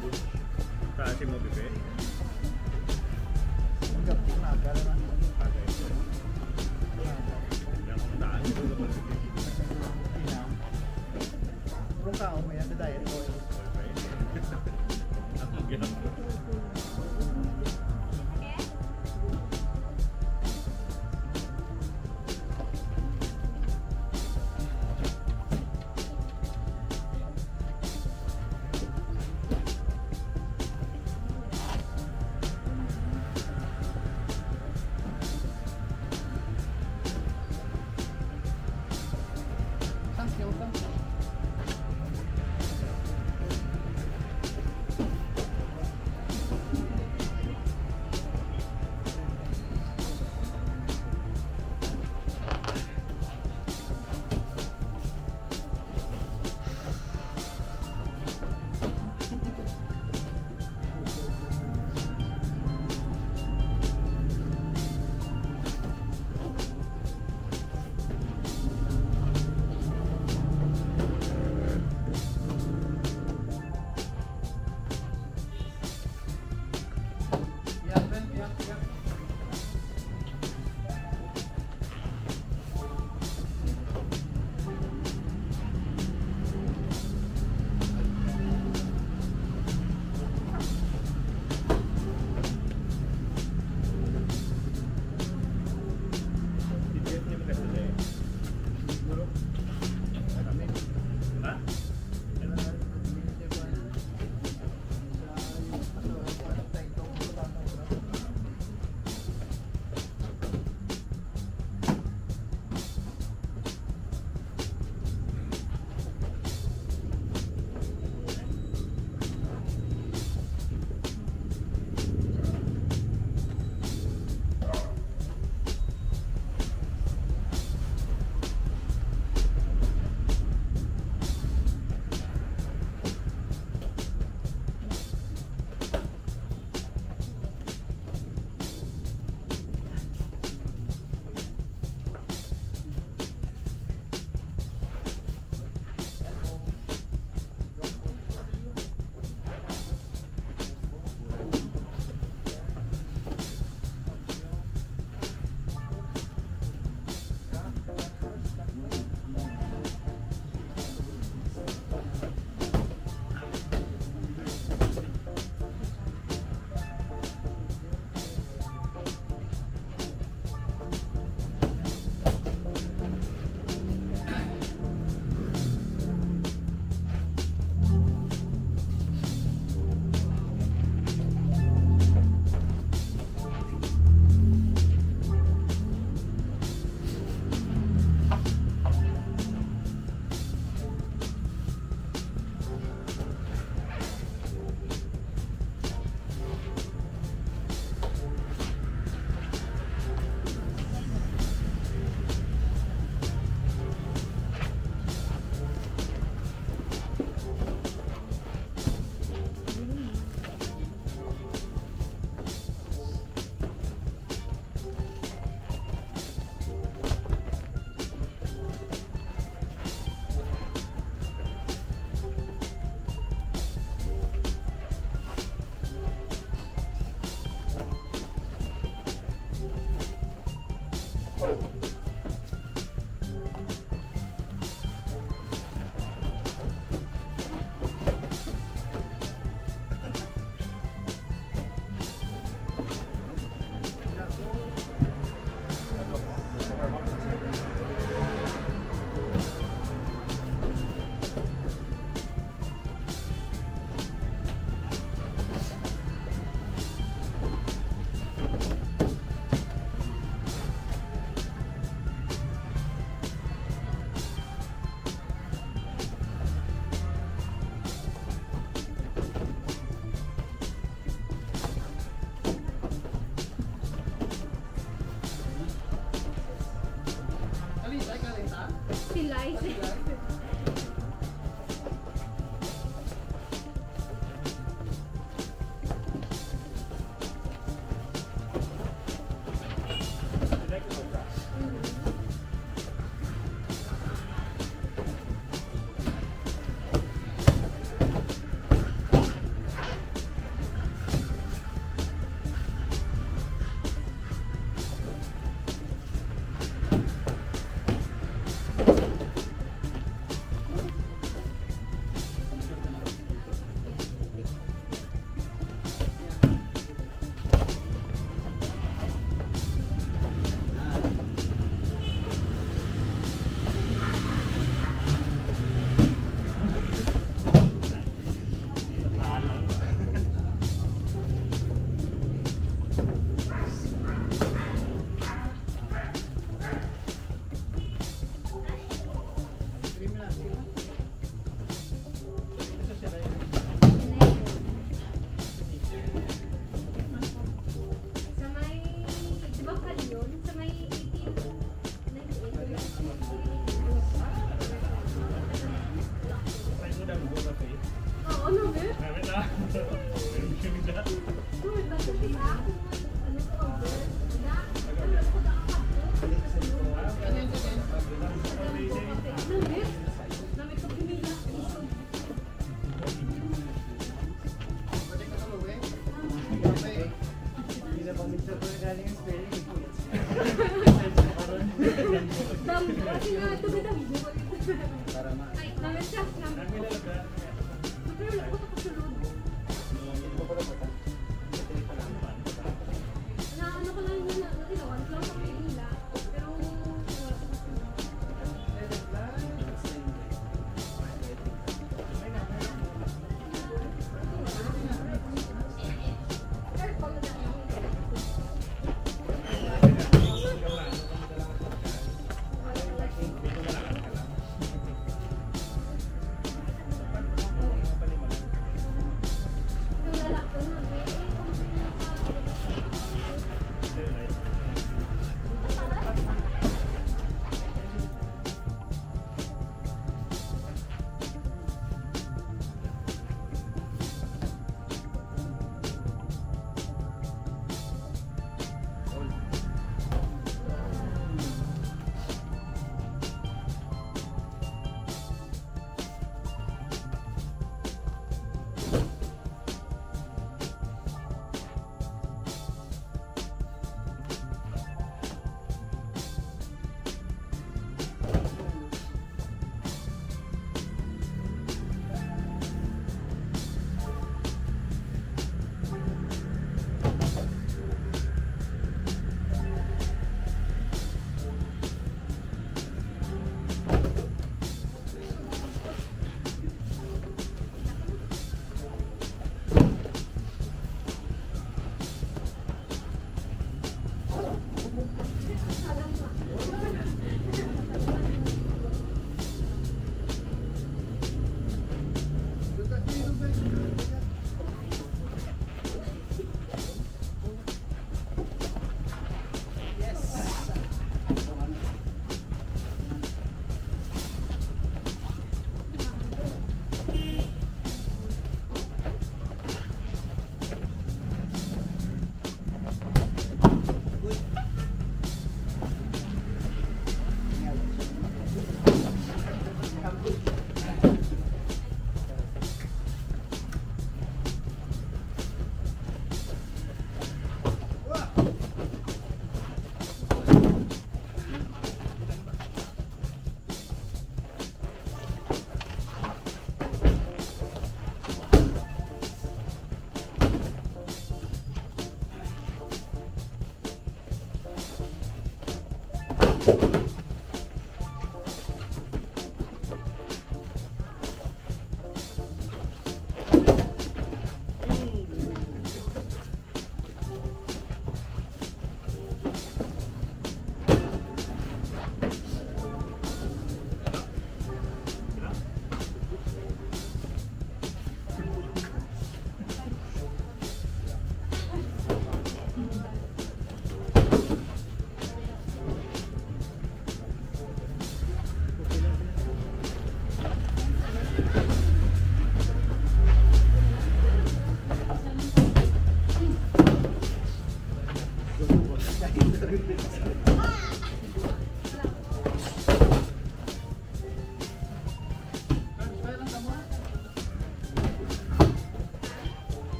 bubur terasi mau bebek. Enggak pernah karena ada itu. Yang tak itu belum lagi. Inang. Belum tahu ya ada diet boy. Aku gila.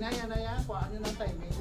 Naya naya kung ano ng timing.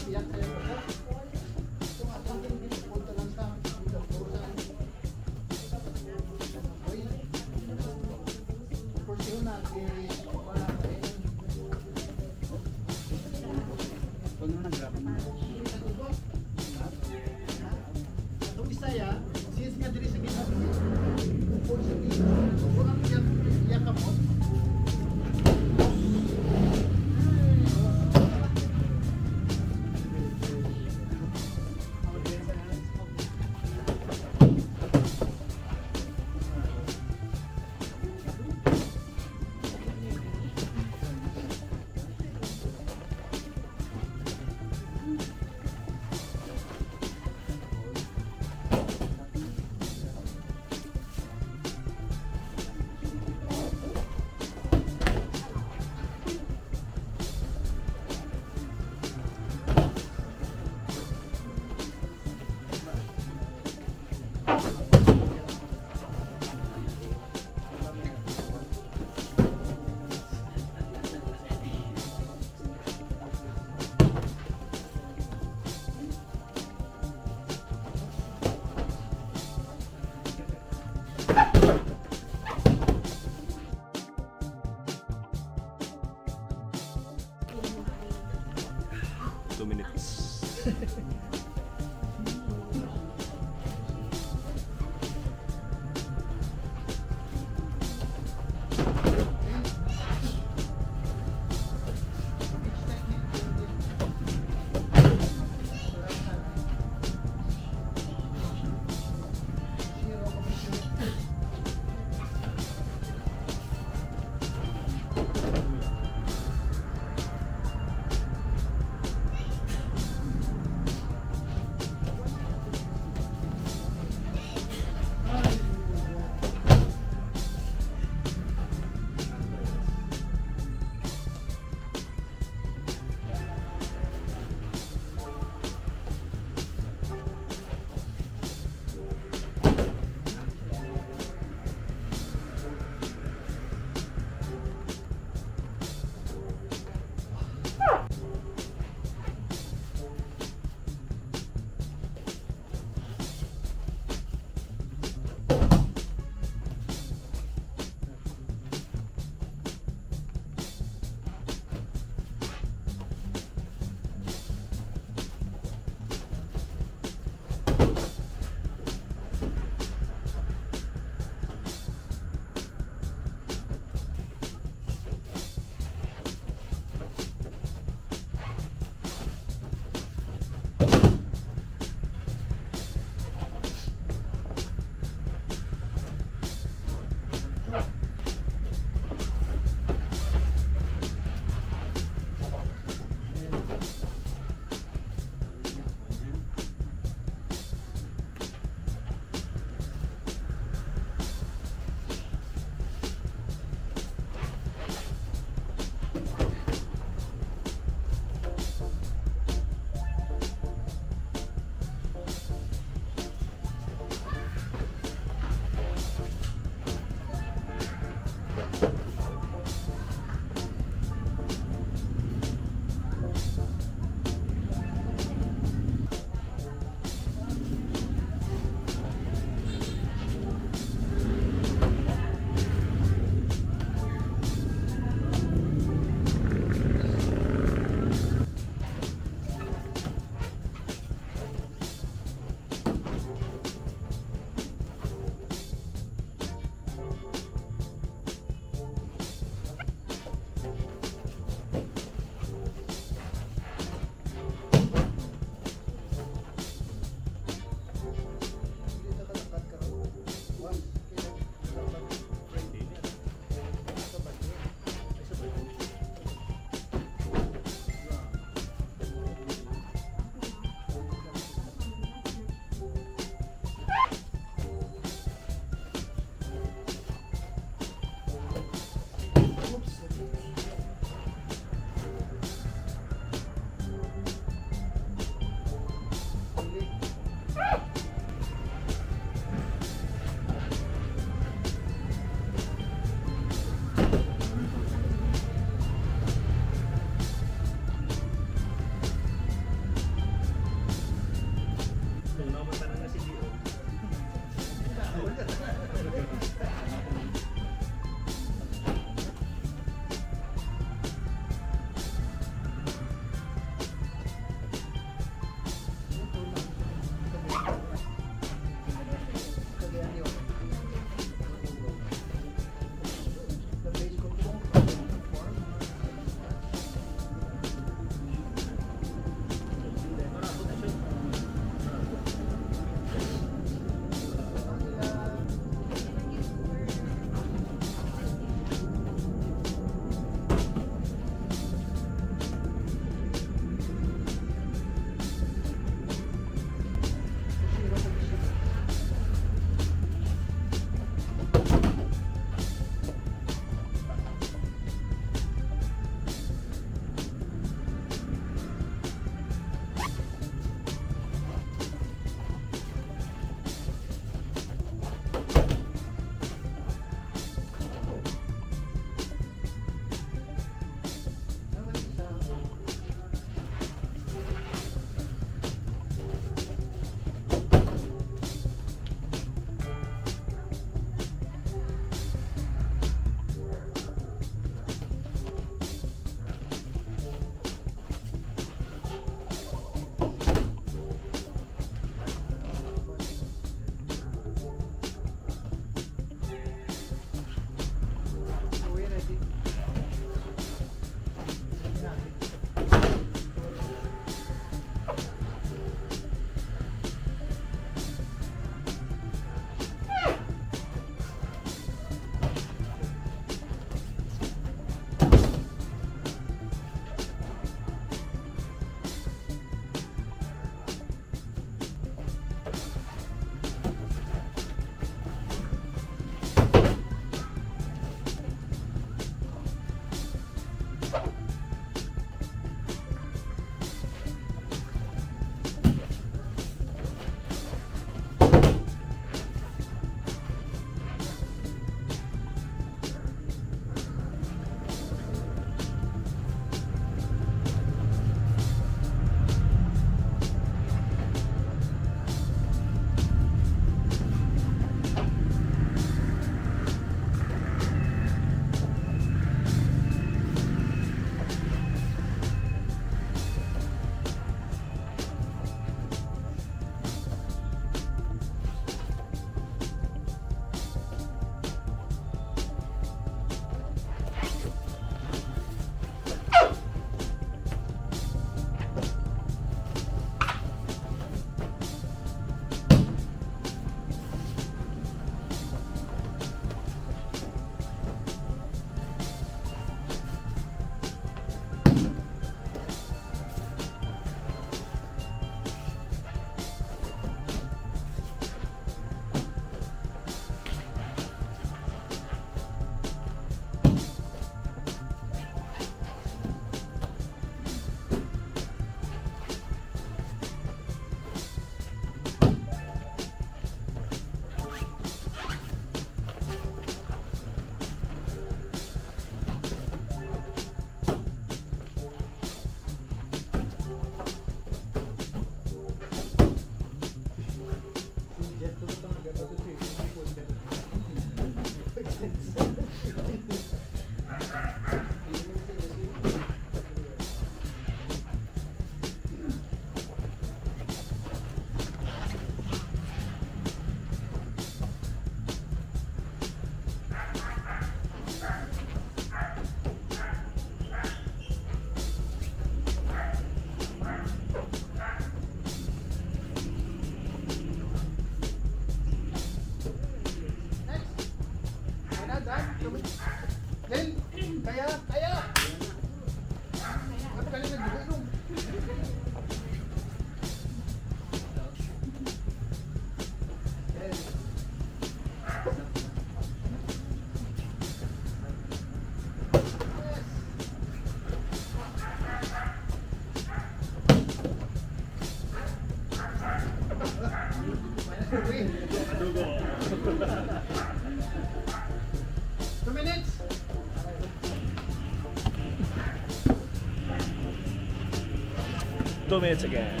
2 minutes again.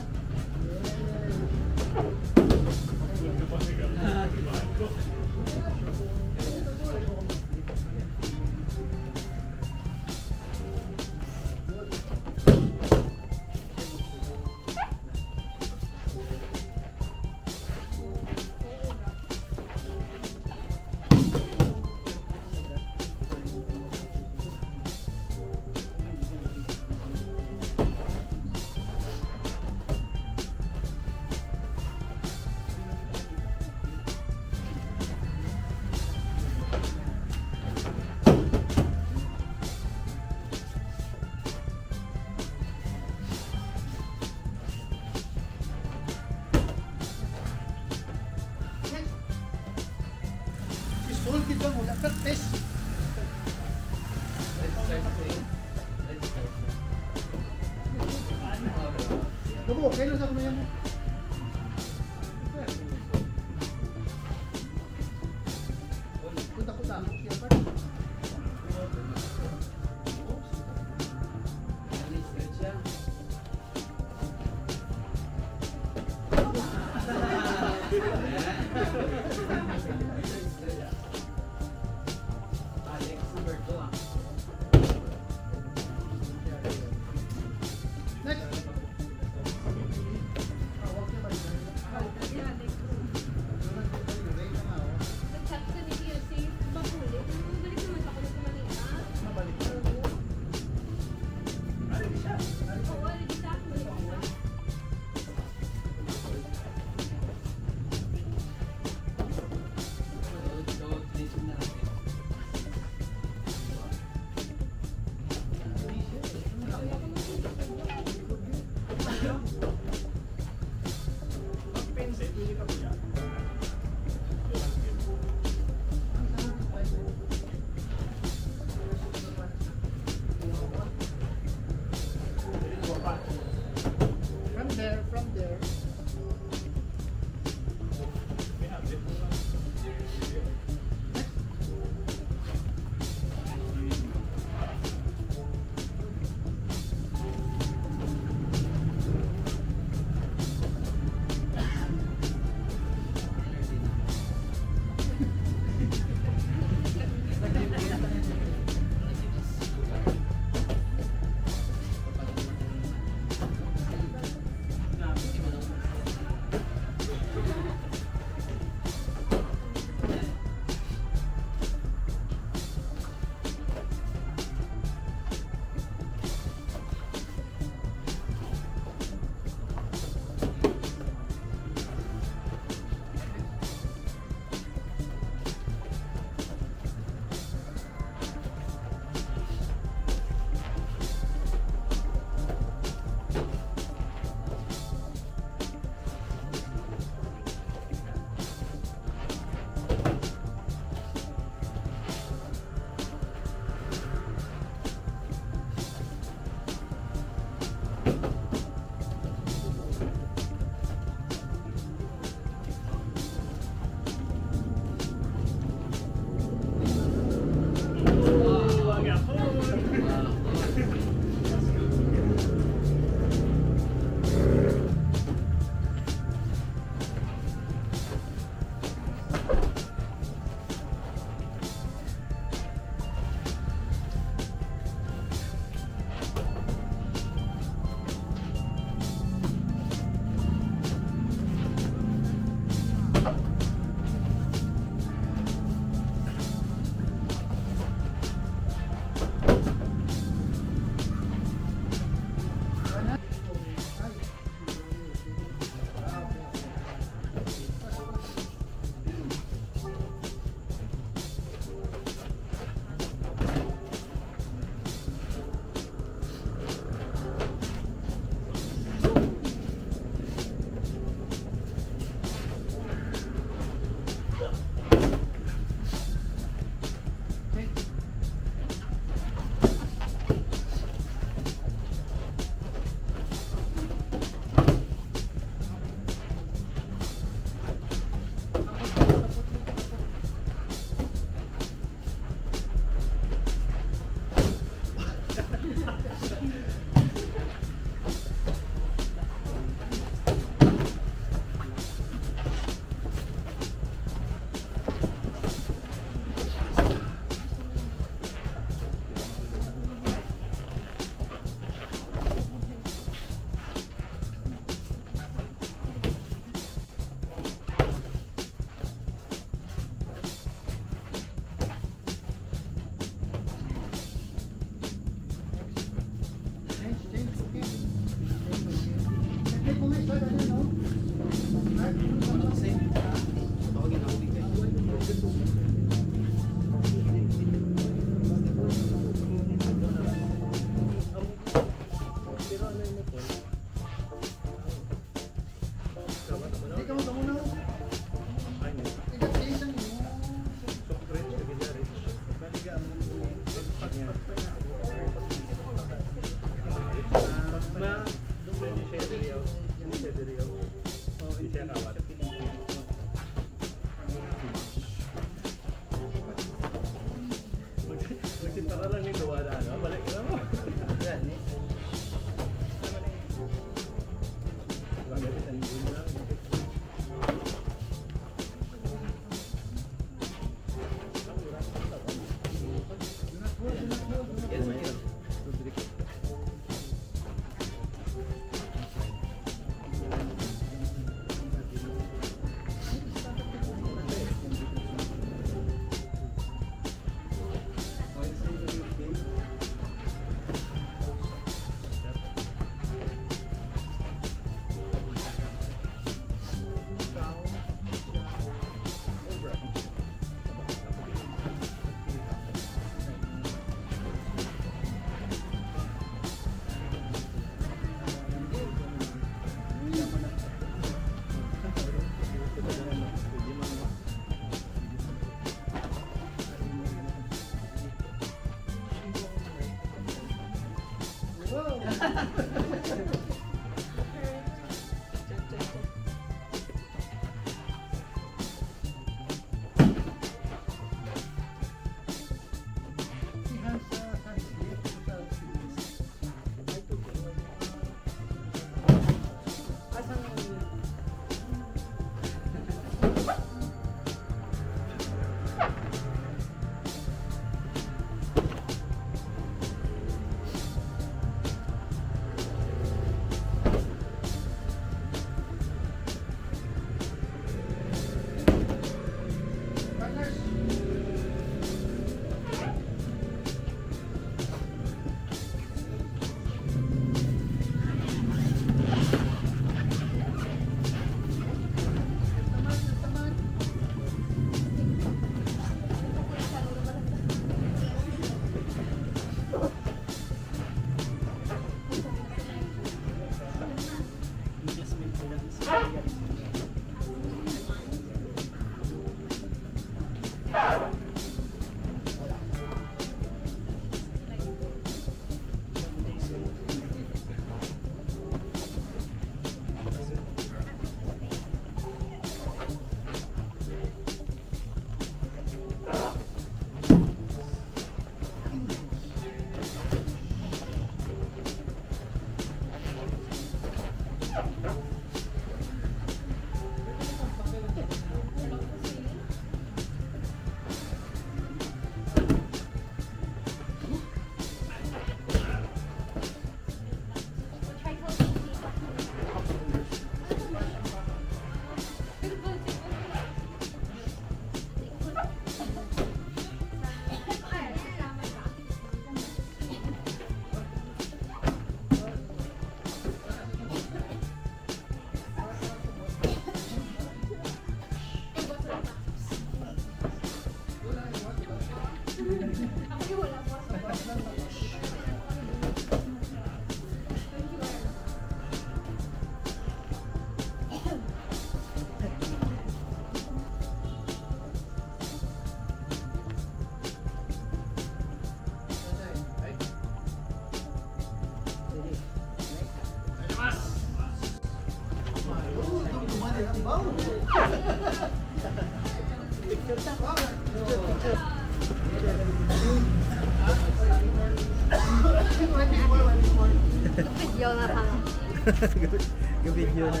Gabi video na.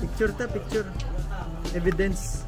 Picture ta, picture. Evidence.